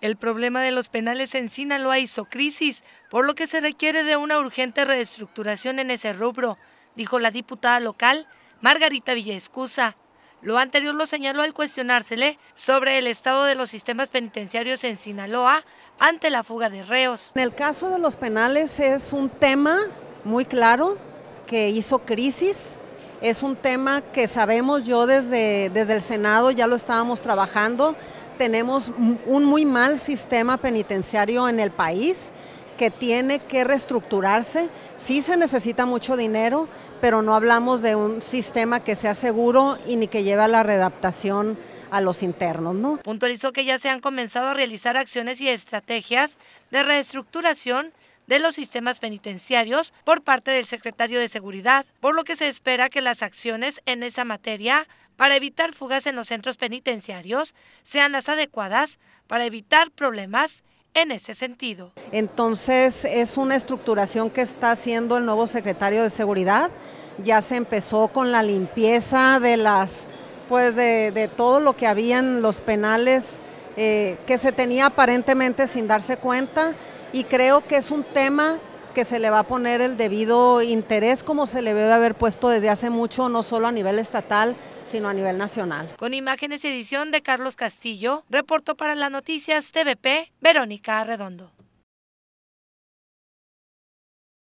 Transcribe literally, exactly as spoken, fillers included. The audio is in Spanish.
El problema de los penales en Sinaloa hizo crisis, por lo que se requiere de una urgente reestructuración en ese rubro, dijo la diputada local Margarita Villaescusa. Lo anterior lo señaló al cuestionársele sobre el estado de los sistemas penitenciarios en Sinaloa ante la fuga de reos. En el caso de los penales es un tema muy claro que hizo crisis, es un tema que sabemos yo desde, desde el Senado ya lo estábamos trabajando, tenemos un muy mal sistema penitenciario en el país, que tiene que reestructurarse, sí se necesita mucho dinero, pero no hablamos de un sistema que sea seguro y ni que lleve a la readaptación a los internos, ¿no? Puntualizó que ya se han comenzado a realizar acciones y estrategias de reestructuración de los sistemas penitenciarios por parte del Secretario de Seguridad, por lo que se espera que las acciones en esa materia para evitar fugas en los centros penitenciarios sean las adecuadas para evitar problemas en ese sentido. Entonces es una estructuración que está haciendo el nuevo secretario de Seguridad, ya se empezó con la limpieza de las, pues de, de todo lo que había en los penales eh, que se tenía aparentemente sin darse cuenta, y creo que es un tema que se le va a poner el debido interés como se le debe de haber puesto desde hace mucho, no solo a nivel estatal, sino a nivel nacional. Con imágenes y edición de Carlos Castillo, reportó para las Noticias T V P, Verónica Arredondo.